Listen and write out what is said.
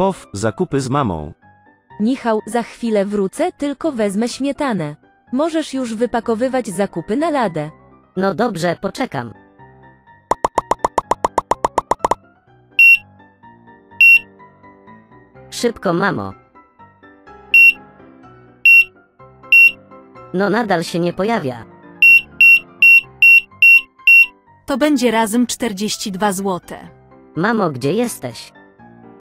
Pow, zakupy z mamą. Michał, za chwilę wrócę, tylko wezmę śmietanę. Możesz już wypakowywać zakupy na ladę. No dobrze, poczekam. Szybko, mamo. No nadal się nie pojawia. To będzie razem 42 zł. Mamo, gdzie jesteś?